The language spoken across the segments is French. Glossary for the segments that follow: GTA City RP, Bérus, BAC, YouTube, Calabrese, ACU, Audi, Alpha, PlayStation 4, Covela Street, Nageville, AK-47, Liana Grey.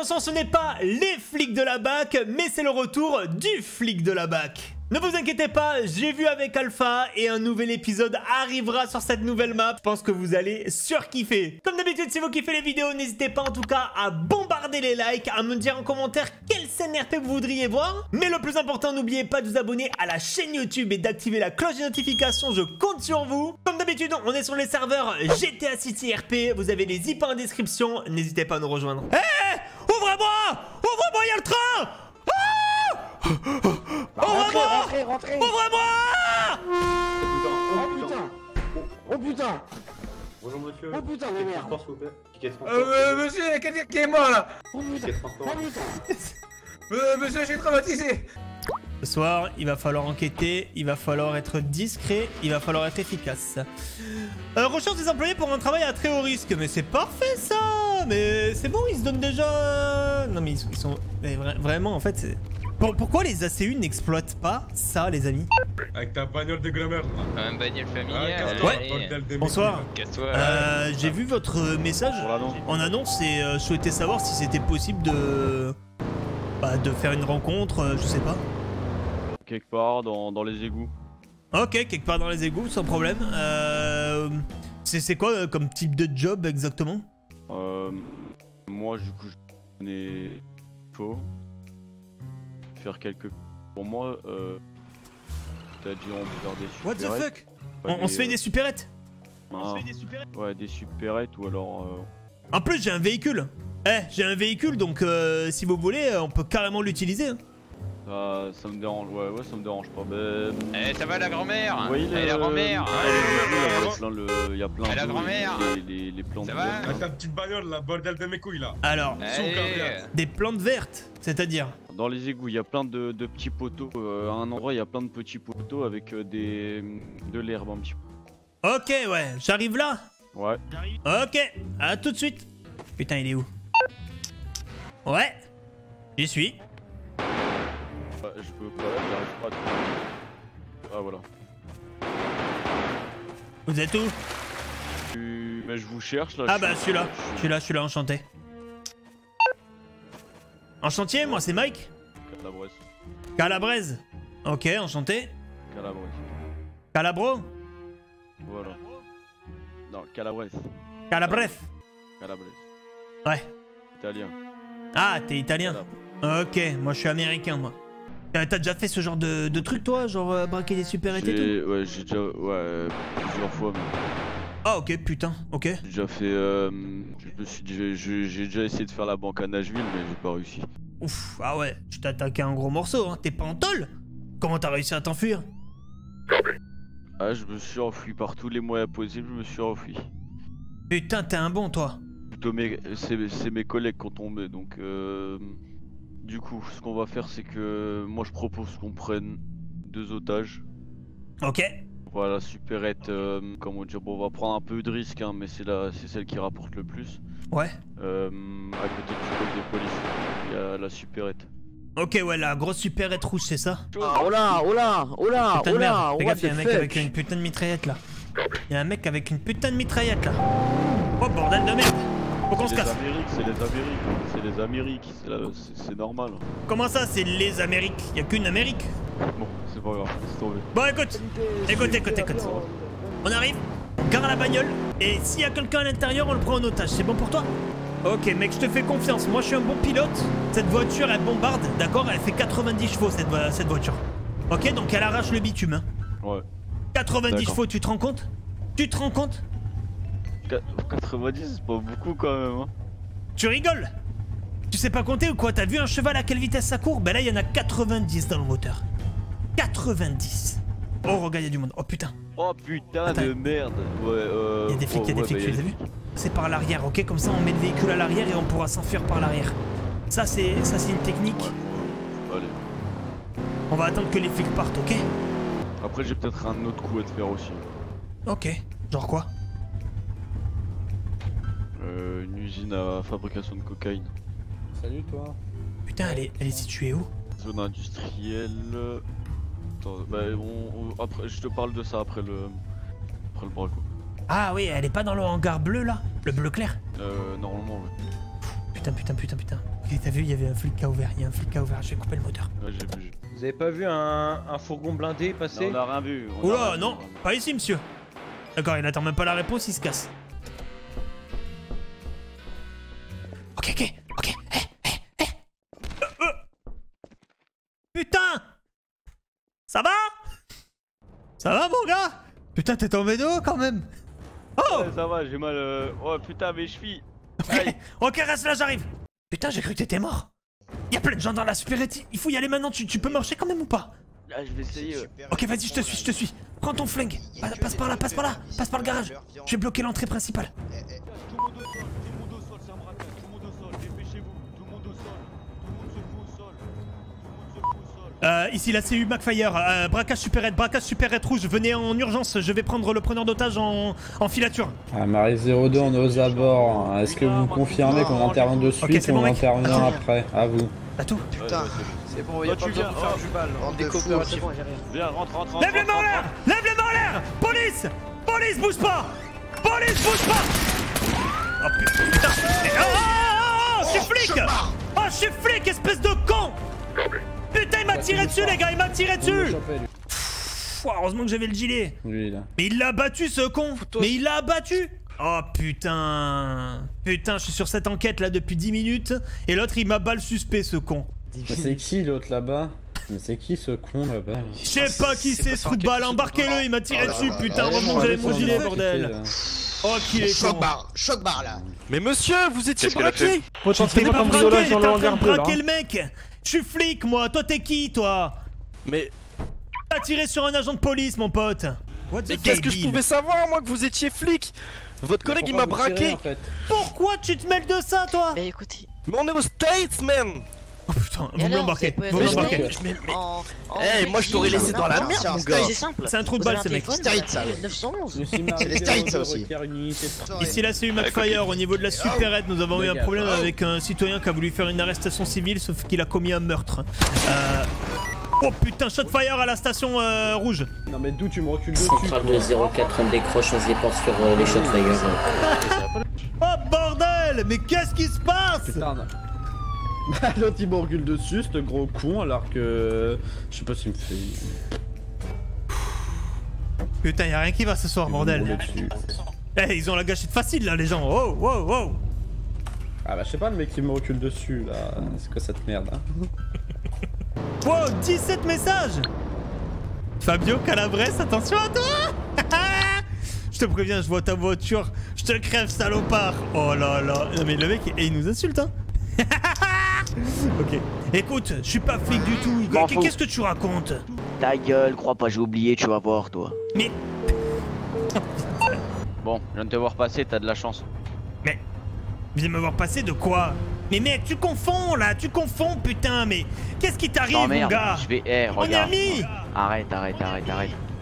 attention, ce n'est pas les flics de la BAC, mais c'est le retour du flic de la BAC. Ne vous inquiétez pas, j'ai vu avec Alpha et un nouvel épisode arrivera sur cette nouvelle map. Je pense que vous allez surkiffer. Comme d'habitude, si vous kiffez les vidéos, n'hésitez pas en tout cas à bombarder les likes, à me dire en commentaire quelle scène RP vous voudriez voir. Mais le plus important, n'oubliez pas de vous abonner à la chaîne YouTube et d'activer la cloche des notifications, je compte sur vous. Comme d'habitude, on est sur les serveurs GTA City RP, vous avez les IP en description, n'hésitez pas à nous rejoindre. Hé, hey, Ouvre-moi, il y a le train. Rentrez. Ouvre-moi. Oh putain. Bonjour monsieur. Oh putain de merde. Monsieur, il y a quelqu'un qui est mort là. Oh putain. Monsieur, je suis traumatisé. Ce soir, il va falloir enquêter, il va falloir être discret, il va falloir être efficace. Recherche des employés pour un travail à très haut risque. Mais c'est parfait ça. Mais c'est bon, ils se donnent déjà. Non mais ils sont... Mais vraiment en fait c'est... Bon, pourquoi les ACU n'exploitent pas ça, les amis? Avec ta bagnole de glamour. Un bagnole familial. Ouais. Bonsoir. J'ai vu votre message en annonce et je souhaitais savoir si c'était possible de... Bah, de faire une rencontre, je sais pas. Quelque part dans les égouts. Ok, quelque part dans les égouts, sans problème. C'est quoi comme type de job exactement? Moi, du coup, je connais faux. Faire quelques... Pour moi, t'as dit on peut faire des super. What the fuck? On se fait des supérettes. Ouais, des supérettes ou alors... En plus, j'ai un véhicule. J'ai un véhicule, donc si vous voulez, on peut carrément l'utiliser. Hein. Ça me dérange, ouais, ça me dérange pas. Ça va la grand-mère? Oui, la grand-mère. Il y a plein de... la grand-mère. Les plantes vertes. Avec ta petite bagnole, la bordel de mes couilles là. Alors, des plantes vertes, c'est-à-dire? Dans les égouts, il y a plein de petits poteaux. À un endroit, il y a plein de petits poteaux avec de l'herbe un petit peu. Ok, ouais, j'arrive là. Ouais. Ok, à tout de suite. Putain, il est où? Ouais, j'y suis. Je peux pas, j'arrive pas à trouver. Ah, voilà. Vous êtes où? Mais je vous cherche là. Ah, bah, celui-là. Je suis là, enchanté. Enchanté, moi c'est Mike. Calabrese. Calabrese. Ok, enchanté. Calabrese. Calabro. Voilà. Non, Calabrese. Calabrese. Calabrese. Ouais. Italien. Ah, t'es italien. Ok, moi je suis américain, moi. T'as déjà fait ce genre de truc toi, genre braquer des supérettes et tout? Ouais, j'ai déjà, plusieurs fois. Ah ok, putain, ok. J'ai déjà fait, j'ai déjà essayé de faire la banque à Nageville, mais j'ai pas réussi. Ouf, ah ouais, tu t'attaquais à un gros morceau, hein, t'es pas en tôle? Comment t'as réussi à t'enfuir? Ah, je me suis enfui par tous les moyens possibles, je me suis enfui. Putain, t'es un bon toi. C'est mes collègues qui ont tombé, donc Du coup, ce qu'on va faire, c'est que moi je propose qu'on prenne 2 otages. Ok. Voilà, supérette, comment dire, bon, on va prendre un peu de risque, hein, mais c'est celle qui rapporte le plus. Ouais. À côté du poste de police, il y a la supérette. Ok, ouais, la grosse supérette rouge, c'est ça? Oh là, putain de merde, fais gaffe, il y a un mec avec une putain de mitraillette là. Il y a un mec avec une putain de mitraillette là. Oh bordel de merde! Faut qu'on se casse. C'est les Amériques, c'est normal. Comment ça, c'est les Amériques? Y'a qu'une Amérique? Bon, c'est pas grave, c'est tombé. Bon, écoute. On arrive, on gare la bagnole, et s'il y a quelqu'un à l'intérieur, on le prend en otage. C'est bon pour toi? Ok, mec, je te fais confiance. Moi, je suis un bon pilote. Cette voiture, elle bombarde, d'accord? Elle fait 90 chevaux, cette voiture. Ok, donc elle arrache le bitume. Hein. Ouais. 90 chevaux, tu te rends compte? Tu te rends compte? 90, c'est pas beaucoup quand même. Hein. Tu rigoles? Tu sais pas compter ou quoi? T'as vu un cheval à quelle vitesse ça court? Ben là, il y en a 90 dans le moteur. 90. Oh, regarde, il y a du monde. Oh putain. Oh putain. Attends, de merde. Ouais, il y a des flics, tu les as vus? C'est par l'arrière, ok? Comme ça, on met le véhicule à l'arrière et on pourra s'enfuir par l'arrière. Ça, c'est une technique. Ouais. Allez. On va attendre que les flics partent, ok? Après, j'ai peut-être un autre coup à te faire aussi. Ok. Genre quoi? Une usine à fabrication de cocaïne. Salut toi. Putain, elle est située où? Zone industrielle. Attends, bah après, je te parle de ça après le braco. Ah oui, elle est pas dans le hangar bleu là? Le bleu clair? Normalement oui. Putain. Ok, t'as vu, il y avait un flic qui a ouvert, je vais couper le moteur. Ouais, j'ai vu. Vous avez pas vu un fourgon blindé passer? Non, on a rien vu. Oh là, non, pas ici, monsieur. D'accord, il attend même pas la réponse, il se casse. Ok, Putain! Ça va? Ça va, mon gars? Putain, t'es tombé de haut, quand même. Oh ouais, ça va, j'ai mal... Oh, putain, mes chevilles. Ok, reste là, j'arrive. Putain, j'ai cru que t'étais mort. Y'a plein de gens dans la supérette, il faut y aller maintenant, tu peux marcher quand même ou pas? Là, je vais essayer. Ok, vas-y, je te suis. Prends ton flingue. Passe par là, passe par le garage. Je vais bloquer l'entrée principale. Ici la ACU Macfire, braquage supérette rouge, venez en urgence, je vais prendre le preneur d'otage en filature. Marie 02, on est aux abords, est-ce que vous confirmez qu'on intervient de suite ou on intervient après? À vous. T'as tout? Putain, c'est bon, y'a pas besoin de faire du bal, on découvre, c'est bon, j'ai rien. Viens, rentre. Lève les mains en l'air! Police! Bouge pas! Oh putain! Oh, je suis flic! Espèce de con! Putain, il m'a tiré dessus, les gars, Pfff, heureusement que j'avais le gilet. Lui, là. Mais il l'a battu, ce con. Mais il l'a abattu. Oh putain. Putain, je suis sur cette enquête là depuis 10 minutes. Et l'autre, il m'a balle suspect, ce con. Mais c'est qui l'autre là-bas? Mais c'est qui ce con là-bas? Je sais pas qui c'est, ce trou de balle. Embarquez-le, il m'a tiré dessus, putain. Heureusement que j'avais mon gilet, bordel. Oh, qui est con. Choc barre là. Mais monsieur, vous étiez braqué. Vous étiez pas braqué, t'es en train de braquer le mec. Je suis flic, moi. Toi, t'es qui, toi? Mais... T'as tiré sur un agent de police, mon pote. Mais qu'est-ce que je pouvais savoir, moi, que vous étiez flic? Votre collègue, il m'a braqué. Pourquoi tu te mêles de ça, toi? Mais écoutez... Mais on est aux States, man. Oh putain, vous me l'embarquez, Eh, moi, je t'aurais laissé dans la merde, mon gars. C'est un trou de balle, ces mecs. C'est les States, ça. C'est les States, ça aussi. Ici, là, c'est une McFire. Au niveau de la supérette, nous avons eu un problème avec un citoyen qui a voulu faire une arrestation civile, sauf qu'il a commis un meurtre. Oh putain, shotfire à la station rouge. Non, mais d'où tu me recules dessus? Central de 04, on décroche, on se déporte sur les shotfire. Oh bordel, mais qu'est-ce qui se passe? Bah l'autre il m'orgule dessus, ce gros con, alors que... Je sais pas s'il me fait... Putain, y'a rien qui va ce soir, bordel. Eh, ils ont la gâchette facile là, les gens. Oh, oh, oh. Ah bah je sais pas, le mec qui me recule dessus là, c'est quoi cette merde hein? Wow, 17 messages. Fabio Calabrese, attention à toi. Je te préviens, je vois ta voiture, je te crève, salopard. Oh là là, non mais le mec, il nous insulte hein. Ok. Écoute, je suis pas flic du tout. Qu'est-ce que tu racontes? Ta gueule, crois pas, j'ai oublié, tu vas voir, toi. Mais... Bon, je viens de te voir passer, t'as de la chance. Mais... Viens me voir passer de quoi? Mais mec, tu confonds, là, putain, mais... Qu'est-ce qui t'arrive, mon gars? Je vais... Eh, regarde. On est amis. Arrête.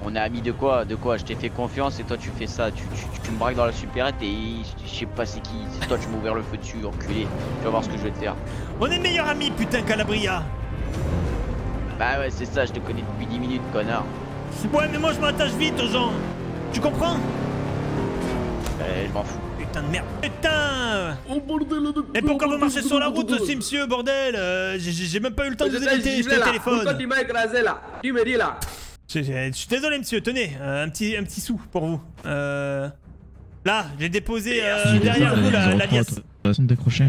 On est amis de quoi? Je t'ai fait confiance et toi tu fais ça, tu me braques dans la supérette et je sais pas c'est qui, c'est toi tu m'as ouvert le feu dessus, enculé, tu vas voir ce que je vais te faire. On est meilleurs amis putain Calabria. Bah ouais c'est ça, je te connais depuis 10 minutes connard. Ouais mais moi je m'attache vite aux gens, tu comprends? Je m'en fous. Putain de merde. Putain! Oh bordel de... Et pourquoi vous marchez sur la route aussi monsieur bordel? J'ai même pas eu le temps de vous éviter, j'étais au téléphone. Pourquoi tu m'as écrasé là? Tu me dis là? Je suis désolé monsieur, tenez, un petit sou pour vous. Là, j'ai déposé derrière vous la liasse. De toute façon de décrocher.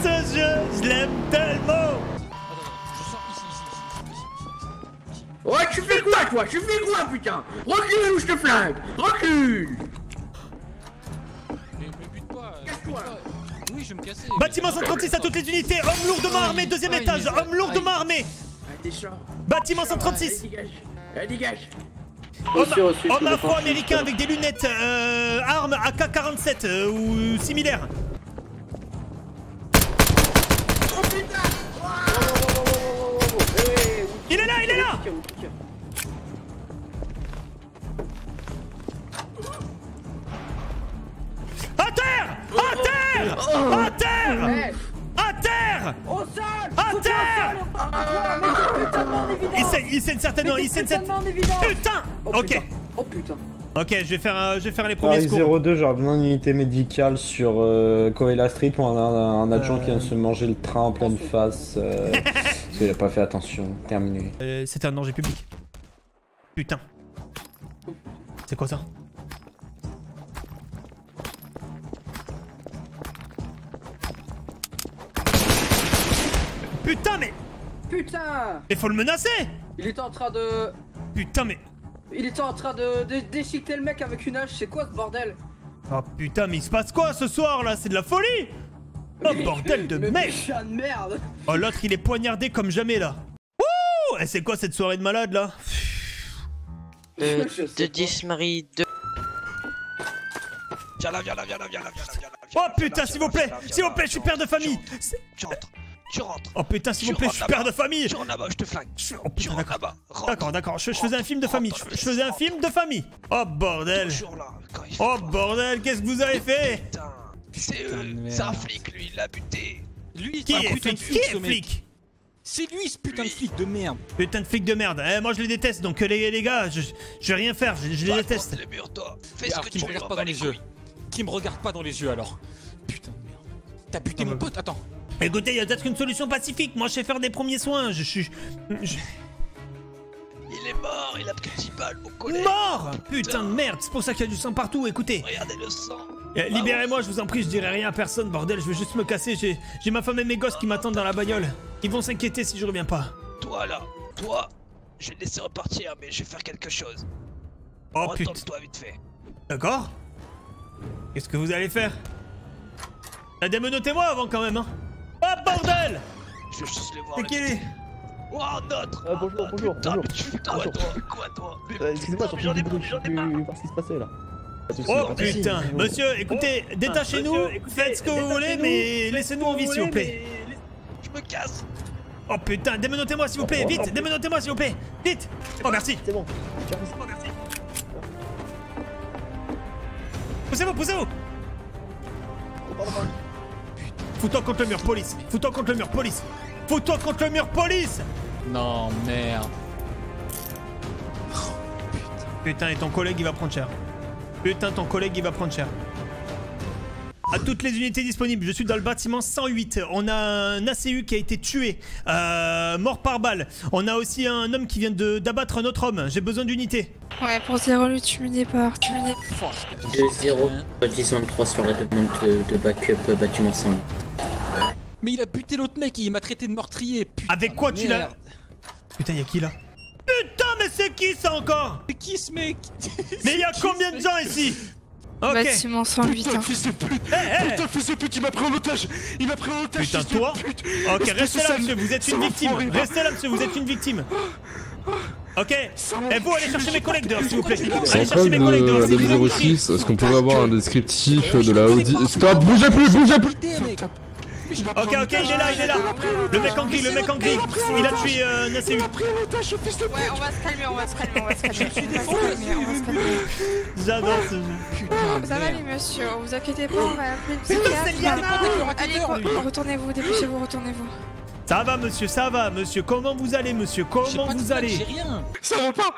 Ce jeu, je l'aime tellement. Ouais, tu fais quoi toi? Tu fais quoi putain? Recule ou je te flingue. Recule. Casse-toi. Oui, je vais me casser. Bâtiment 136 à toutes les unités, homme lourdement armé, deuxième étage, homme lourdement armé. Bâtiment 136. Dégage. Homme afro-américain avec des lunettes, arme AK-47 ou similaire. Oh putain. Il est là. À terre! Au sol! À terre! Il saigne certainement, Putain! Ok. Oh putain. Ok, je vais faire les premiers secours. 02, j'ai besoin d'une unité médicale sur Covela Street pour un adjoint qui vient de se manger le train en pleine face. Parce qu'il a pas fait attention. Terminé. C'est un danger public. Putain. C'est quoi ça? Putain mais... Putain! Mais faut le menacer! Il était en train de... Putain mais... Il était en train de déchiqueter le mec avec une hache, c'est quoi ce bordel? Oh putain mais il se passe quoi ce soir là? C'est de la folie! Oh bordel de mec! Merde. Oh l'autre il est poignardé comme jamais là. Wouh! Et c'est quoi cette soirée de malade là? De 10 Marie 2... Viens là, viens là, viens là, viens là, viens là. Oh putain s'il vous plaît! S'il vous plaît, je suis père de famille! Tu rentres! Tu rentres. Oh putain s'il vous plaît, je suis père de famille. Tu rentres là-bas, je te flingue. Oh putain d'accord. D'accord, d'accord, je faisais un film de famille. Je faisais un film de famille. Oh bordel. Oh bordel, qu'est-ce que vous avez fait? Putain, c'est un flic lui, il l'a buté. Lui, qui est flic? C'est lui ce putain de flic de merde. Putain de flic de merde, moi je les déteste. Donc les gars, je vais rien faire, je les déteste. Fais ce que tu veux, pas dans les yeux. Qui me regarde pas dans les yeux alors. Putain de merde. T'as buté mon pote, attends. Écoutez, il y a peut-être une solution pacifique. Moi, je sais faire des premiers soins. Il est mort, il a pris 10 balles, mon collègue. Mort! Putain de merde, c'est pour ça qu'il y a du sang partout, écoutez. Regardez le sang. Libérez-moi, je vous en prie, je dirai rien à personne, bordel. Je veux juste me casser. J'ai ma femme et mes gosses qui m'attendent dans la bagnole. Ils vont s'inquiéter si je reviens pas. Toi, là, toi, je vais te laisser repartir, mais je vais faire quelque chose. Oh putain. Retourne-toi vite fait. D'accord? Qu'est-ce que vous allez faire? Démenotez-moi avant quand même, hein. Oh bordel! Je veux juste les voir. C'est qui est? Oh notre! Bonjour, bonjour, bonjour. Tu fais quoi toi? Excusez-moi, j'en ai marre. Parce qu'il se passait là. Oh putain! Monsieur, écoutez, détachez-nous, faites ce que vous voulez, mais laissez-nous en vie s'il vous plaît. Je me casse! Oh putain, démenotez-moi s'il vous plaît, vite! Démenotez-moi s'il vous plaît! Vite! Oh merci! C'est bon. Oh merci. Poussez-vous, poussez-vous! Fous-toi contre le mur, police! Fous-toi contre le mur, police! Fous-toi contre le mur, police! Non, merde. Oh, putain. Putain, et ton collègue, il va prendre cher. Putain, ton collègue, il va prendre cher. À toutes les unités disponibles, je suis dans le bâtiment 108. On a un ACU qui a été tué, mort par balle. On a aussi un homme qui vient d'abattre un autre homme. J'ai besoin d'unités. Ouais, pour 0, le tuminé par tuminé. 2-0, 10-3 sur la demande de backup bâtiment 108. Mais il a buté l'autre mec, il m'a traité de meurtrier. Putain, avec quoi tu l'as? Putain, y'a qui là? Putain, mais c'est qui ça encore? C'est qui ce mec? Mais y'a combien de gens ici? Ok. Bâtiment 108. Putain, fils de pute! Putain, fils de pute, il m'a pris en otage! Il m'a pris en otage! Putain, toi? Ok, restez là, monsieur, vous êtes une victime! Restez là, monsieur, vous êtes une victime! Ok, et vous allez chercher mes collègues dehors s'il vous plaît. Allez chercher mes collègues dehors. C'est 06, est-ce qu'on peut avoir un descriptif de la Audi? Stop, bougez plus, bougez plus. Ok, ok, il est là, il est là. Le mec en gris, le mec en gris. Il a tué un ACU. Ouais, on va se calmer, on va se calmer, on va se calmer. Je suis défoncé. J'adore ce jeu. Ça va les monsieur, vous inquiétez pas, on va appeler le psychiatre. Allez, retournez-vous, dépêchez-vous, retournez-vous. Ça va monsieur, comment vous allez monsieur? Comment vous allez? Ça va pas,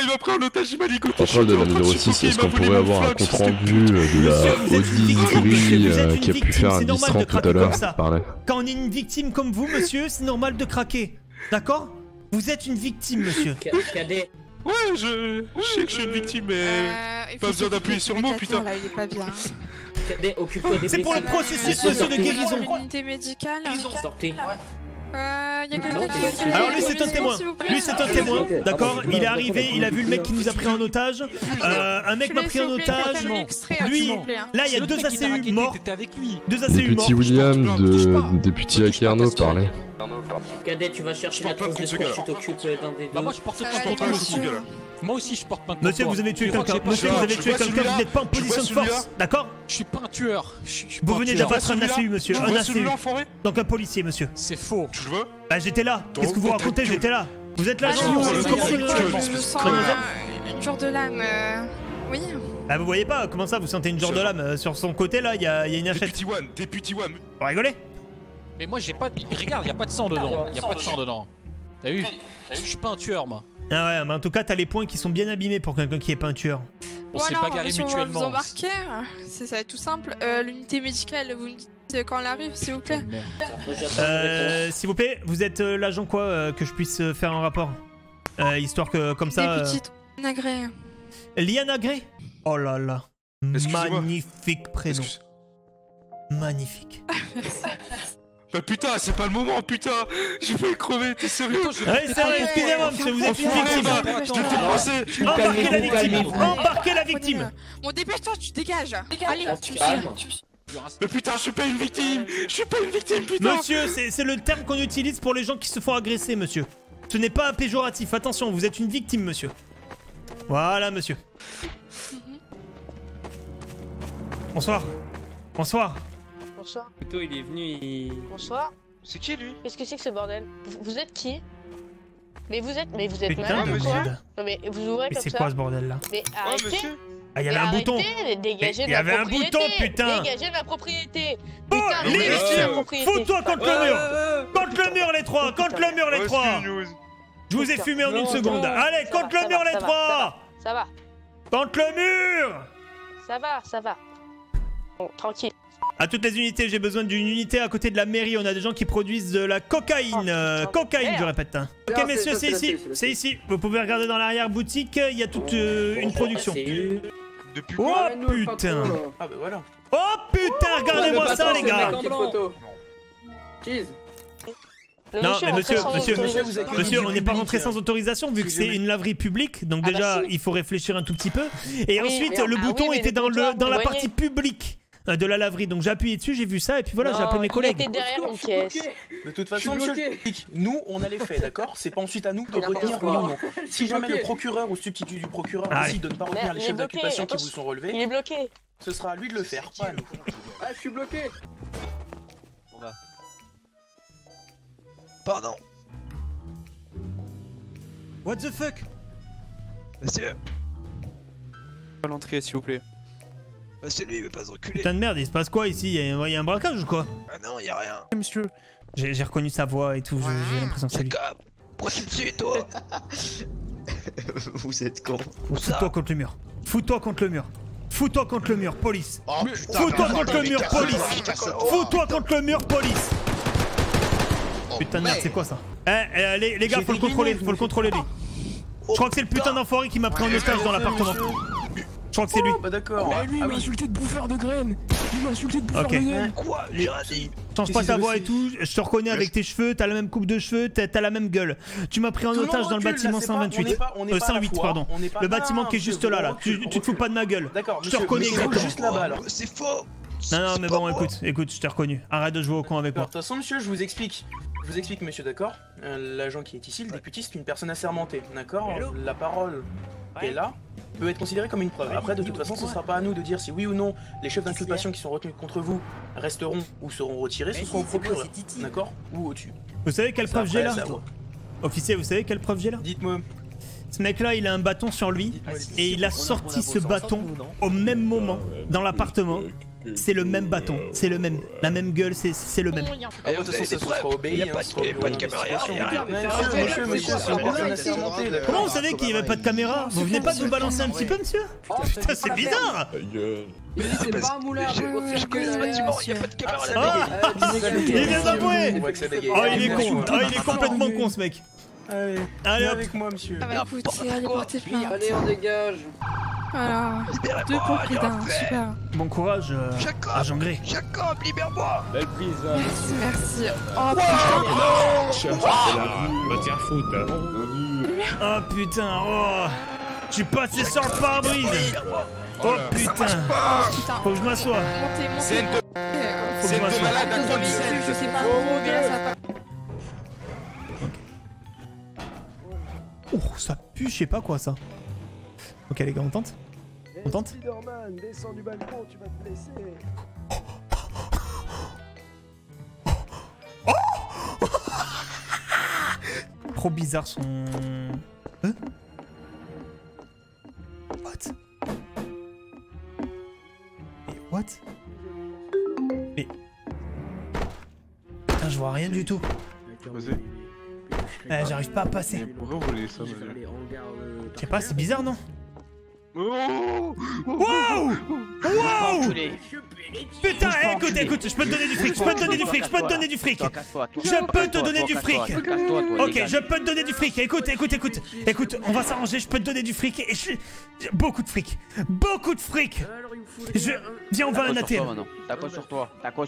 il m'a pris en otage, il m'a ligoté. Contrôle de la 06, est-ce qu'on pourrait avoir un compte rendu de la Audi gris qui a pu faire un distrain tout à l'heure? Quand on est une victime comme vous monsieur, c'est normal de craquer, d'accord? Vous êtes une victime monsieur. Cadet. Ouais, je sais que je suis une victime, mais pas besoin d'appuyer sur moi putain. Là, il est pas bien. C'est pour le processus monsieur de guérison. Unité médicale. Alors lui c'est un témoin. Lui c'est un témoin, d'accord. Il est arrivé, il a vu le mec qui nous a pris en otage. Un mec m'a pris en otage. Lui, là il y a deux ACU morts. Deux ACU morts. Député Williams de député Akerno parlait. Cadet, tu vas chercher la trousse de ce que tu t'occupes d'un des deux. Bah moi je porte pas contre ce gars. Moi aussi je porte maintenant. Monsieur, vous avez tué quelqu'un. Monsieur, vous avez tué quelqu'un. Vous n'êtes pas en position de force, d'accord? Je suis pas un tueur. Vous venez d'abattre un ACU, monsieur. Un ACU. Donc un policier, monsieur. C'est faux. Tu le veux? Bah j'étais là. Qu'est-ce que vous racontez? J'étais là. Vous êtes là? Je me sens une genre de lame. Oui. Ah vous voyez pas? Comment ça? Vous sentez une genre de lame sur son côté là? Il y a une hachette. Député One. Vous rigolez? Mais moi j'ai pas. Regarde, y a pas de sang dedans. T'as vu? Je suis pas un tueur, moi. Ah ouais, mais en tout cas, t'as les points qui sont bien abîmés pour quelqu'un qui est pas un tueur. On s'est bagarré mutuellement. On va vous embarquer, ça va être tout simple. L'unité médicale, vous me dites quand elle arrive, s'il vous plaît. S'il vous plaît, vous êtes l'agent quoi que je puisse faire un rapport histoire que comme ça. Liana Grey. Liana Grey. Oh là là. Magnifique prénom. Magnifique. Bah putain, c'est pas le moment, putain! J'ai failli crever, t'es sérieux? Ouais, c'est vrai, excusez-moi, monsieur, vous êtes une victime! Embarquez la victime! Embarquez la victime! Bon, dépêche-toi, tu dégages! Allez, tu me... Mais putain, je suis pas une victime! Je suis pas une victime, putain! Monsieur, c'est le terme qu'on utilise pour les gens qui se font agresser, monsieur. Ce n'est pas péjoratif, attention, vous êtes une victime, monsieur. Voilà, monsieur. Bonsoir. Bonsoir. Bonsoir. Plutôt, il est venu, Bonsoir. C'est qui lui? Qu'est-ce que c'est que ce bordel? Vous êtes qui? Mais vous êtes... malade ou quoi? Non mais vous ouvrez comme ça. Mais c'est quoi ce bordel là? Mais arrêtez. Ah, il y avait un bouton. Il y avait un bouton, putain. Dégagez de ma propriété. Putain, dégagez de ma propriété. Fous-toi contre le mur. Contre le mur les trois. Contre le mur les trois. Je vous ai fumé en une seconde. Allez, contre le mur les trois. Ça va. Contre le mur. Ça va, ça va. Bon, tranquille. À toutes les unités, j'ai besoin d'une unité à côté de la mairie. On a des gens qui produisent de la cocaïne. Cocaïne, je répète. Ok, messieurs, c'est ici. C'est ici. Vous pouvez regarder dans l'arrière-boutique. Il y a toute une production. Oh putain. Oh putain, regardez-moi ça, les gars. Non, mais monsieur, on n'est pas rentré sans autorisation vu que c'est une laverie publique. Donc déjà, il faut réfléchir un tout petit peu. Et ensuite, le bouton était dans la partie publique de la laverie, donc j'ai appuyé dessus, j'ai vu ça et puis voilà, j'ai appelé mes collègues. De toute façon, nous on a les faits, d'accord? C'est pas ensuite à nous de retenir oui ou non. Si jamais le procureur ou substitut du procureur décide de ne pas retenir les chefs d'accusation qui vous sont relevés, il est bloqué. Ce sera à lui de le faire, pas à nous. Ah, je suis bloqué. Pardon. What the fuck? Monsieur. À l'entrée, s'il vous plaît. Bah c'est lui, il veut pas se reculer. Putain de merde, il se passe quoi ici? Il y a un braquage ou quoi? Ah non, y'a rien. Monsieur, j'ai reconnu sa voix et tout, j'ai l'impression que c'est lui. Pourquoi tu me suis, toi? Vous êtes con. Fous-toi contre le mur. Fous-toi contre le mur. Fous-toi contre le mur, police. Fous-toi contre le mur, police. Fous-toi contre le mur, police. Putain de merde, c'est quoi ça? Eh, les gars, faut le contrôler lui. Je crois que c'est le putain d'enfoiré qui m'a pris en otage dans l'appartement. Je crois que c'est lui. Bah d'accord. Bah lui il m'a insulté de bouffeur de graines. Il m'a insulté de bouffeur de graines. Quoi? J'ai rien dit. Change pas ta voix et tout. Je te reconnais avec tes cheveux. T'as la même coupe de cheveux. T'as la même gueule. Tu m'as pris en otage dans le bâtiment 128. 108 pardon. Le bâtiment qui est juste là là. Tu te fous pas de ma gueule. Je te reconnais exactement. C'est faux. Non non mais bon écoute je t'ai reconnu. Arrête de jouer au con avec moi. De toute façon monsieur je vous explique. Je vous explique monsieur d'accord. L'agent qui est ici, le député, c'est une personne assermentée. D'accord. La parole est là. Peut être considéré comme une preuve. Après, de toute façon, ce ne sera pas à nous de dire si oui ou non les chefs d'inculpation qui sont retenus contre vous resteront ou seront retirés, ce sera au procureur, d'accord? Ou au-dessus. Vous savez quelle preuve j'ai là? Officier, vous savez quelle preuve j'ai là? Dites-moi. Ce mec-là, il a un bâton sur lui et il a sorti ce bâton au même moment dans l'appartement. C'est le même bâton, c'est le même, la même gueule, c'est le même. De toute façon, ça sera obéi, il n'y a pas de caméra. Monsieur, monsieur, c'est une personne assermentée. Comment vous savez qu'il n'y avait pas de caméra? Vous venez pas de vous balancer un petit peu, monsieur? Putain, c'est bizarre! Mais c'est pas un moulin à boules. Je connais ce bâtiment, il n'y a pas de caméra là. Il vient d'avouer! Oh, il est con, il est complètement con ce mec. Allez, viens avec moi, monsieur. Allez, on dégage. Voilà, deux pour prix d'un, super. Bon courage, agent Grey. Jacob, libère-moi. Belle prise. Merci, merci. Oh putain. Bah tiens, fout. Oh putain, oh. Je suis passé sur le pare-brise. Oh putain. Faut que je m'assoie. C'est une malade à chronique. Je sais pas trop, mais là ça va pas. Ouh, ça pue, je sais pas quoi ça. Ok les gars, on tente? On tente? Descends du balcon, tu vas te blesser. Trop bizarre son... Hein? What? Mais what? Mais... Putain, je vois rien du tout. J'arrive pas à passer. Je sais pas, c'est bizarre, non? Wow! Wow! Putain, écoute, je peux te donner du fric, je peux te donner du fric, écoute, on va s'arranger, je peux te donner du fric, et je... Beaucoup de fric! Viens, on va à un ATM. T'as quoi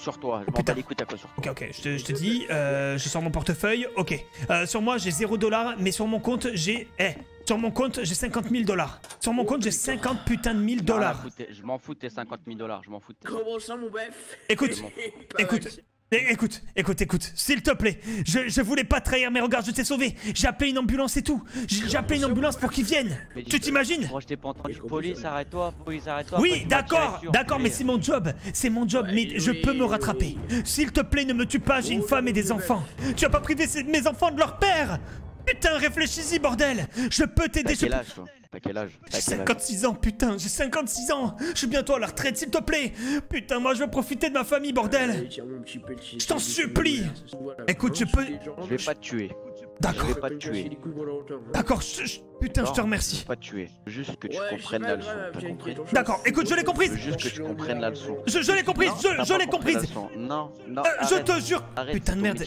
sur toi? Je m'en bats les couilles, t'as quoi sur toi? Ok, je te dis, je sors mon portefeuille, ok. Sur moi, j'ai 0$, mais sur mon compte, j'ai... Sur mon compte, j'ai 50 000$. Sur mon compte, j'ai 50 putain de 1000$. Je m'en fous de tes 50 000$, je m'en fous de tes... Comment ça, mon bœuf? Écoute, s'il te plaît, je voulais pas trahir, mais regarde, je t'ai sauvé. J'ai appelé une ambulance et tout. J'ai appelé une ambulance pour qu'ils viennent. Tu t'imagines? Moi, je t'ai pas entendu. Police, arrête-toi, police, arrête-toi. Oui, d'accord, mais c'est mon job. Mais je peux me rattraper. S'il te plaît, ne me tue pas, j'ai une femme et des enfants. Tu as pas privé mes enfants de leur père. Putain, réfléchis-y, bordel! Je peux t'aider, je peux... T'as quel âge? J'ai 56 ans, putain, j'ai 56 ans! Je suis bientôt à la retraite, s'il te plaît! Putain, moi, je veux profiter de ma famille, bordel! Je t'en supplie! Écoute, je peux... Je vais pas te tuer. D'accord. Je vais pas te tuer. D'accord, putain, je te remercie. Je vais pas te tuer. Juste que tu comprennes la leçon, t'as compris? D'accord, écoute, je l'ai comprise! Juste que tu comprennes la leçon. Je l'ai comprise, je l'ai comprise! Non, je te jure! Putain de merde!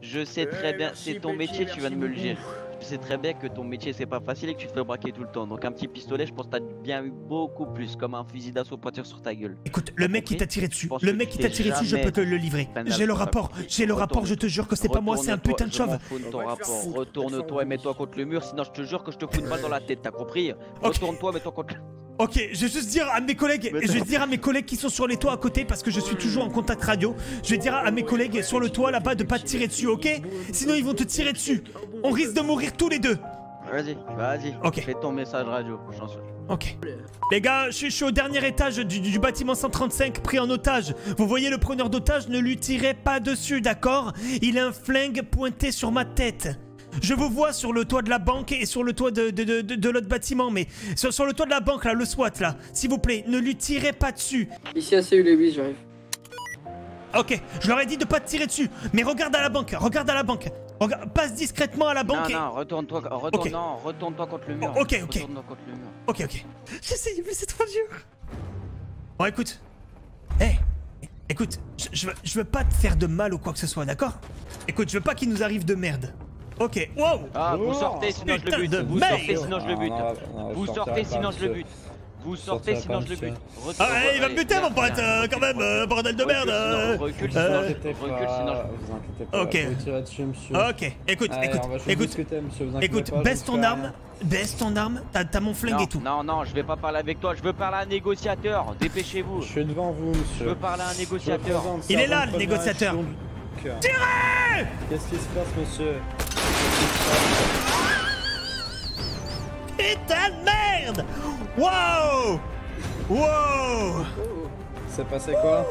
Je sais très bien, c'est ton métier, tu viens de me le dire. Je sais très bien que ton métier c'est pas facile et que tu te fais braquer tout le temps. Donc un petit pistolet, je pense que t'as bien eu beaucoup plus, comme un fusil d'assaut pour tirer sur ta gueule. Écoute, le mec qui t'a tiré dessus, je peux te le livrer. J'ai le rapport, je te jure que c'est pas moi, c'est un putain de chauve. Retourne-toi et mets-toi contre le mur, sinon je te jure que je te fous une balle dans la tête, t'as compris? Retourne-toi, mets-toi contre le mur. Ok, je vais juste dire à mes collègues, qui sont sur les toits à côté, parce que je suis toujours en contact radio, je vais dire à mes collègues sur le toit là-bas de pas te tirer dessus, ok? Sinon ils vont te tirer dessus. On risque de mourir tous les deux. Vas-y. Ok. Fais ton message radio, j'en suis. Ok. Les gars, je suis au dernier étage du bâtiment 135 pris en otage. Vous voyez le preneur d'otage, ne lui tirez pas dessus, d'accord? Il a un flingue pointé sur ma tête. Je vous vois sur le toit de la banque et sur le toit de l'autre bâtiment, mais sur le toit de la banque, là, le SWAT, là, s'il vous plaît, ne lui tirez pas dessus. Ici, ACU, les 8, j'arrive. Ok, je leur ai dit de pas te tirer dessus, mais regarde à la banque. Passe discrètement à la banque. Non, retourne-toi contre le mur. Ok. J'essaye, mais c'est trop dur. Bon, écoute. Écoute, je veux pas te faire de mal ou quoi que ce soit, d'accord? Écoute, je veux pas qu'il nous arrive de merde. Ok, wow! Ah, vous sortez sinon je le bute! Vous sortez sinon je le bute! Ah, il va me buter mon pote! Quand même, bordel de merde! Recule sinon je... Ok, écoute, baisse ton arme, t'as mon flingue et tout. Non, je vais pas parler avec toi, je veux parler à un négociateur, dépêchez-vous! Je suis devant vous, monsieur. Je veux parler à un négociateur. Il est là, le négociateur! Tirez! Qu'est-ce qui se passe, monsieur? Putain de merde! Wow! C'est passé quoi?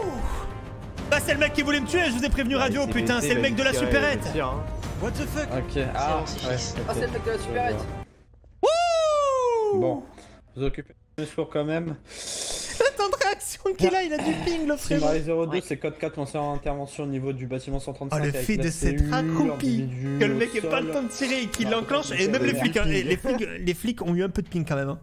Bah c'est le mec qui voulait me tuer, je vous ai prévenu radio, putain, c'est le mec de la supérette! What the fuck? Ok, c'est le mec de la supérette! Wouh! Bon, vous occupez le secours quand même. Le temps de réaction qu'il a, il a du ping le frérot. Marie 02, c'est code 4, on sert en intervention au niveau du bâtiment 135. Oh, le fait de cette accroupie que le mec ait pas le temps de tirer et qu'il l'enclenche, et même les flics ont eu un peu de ping quand même.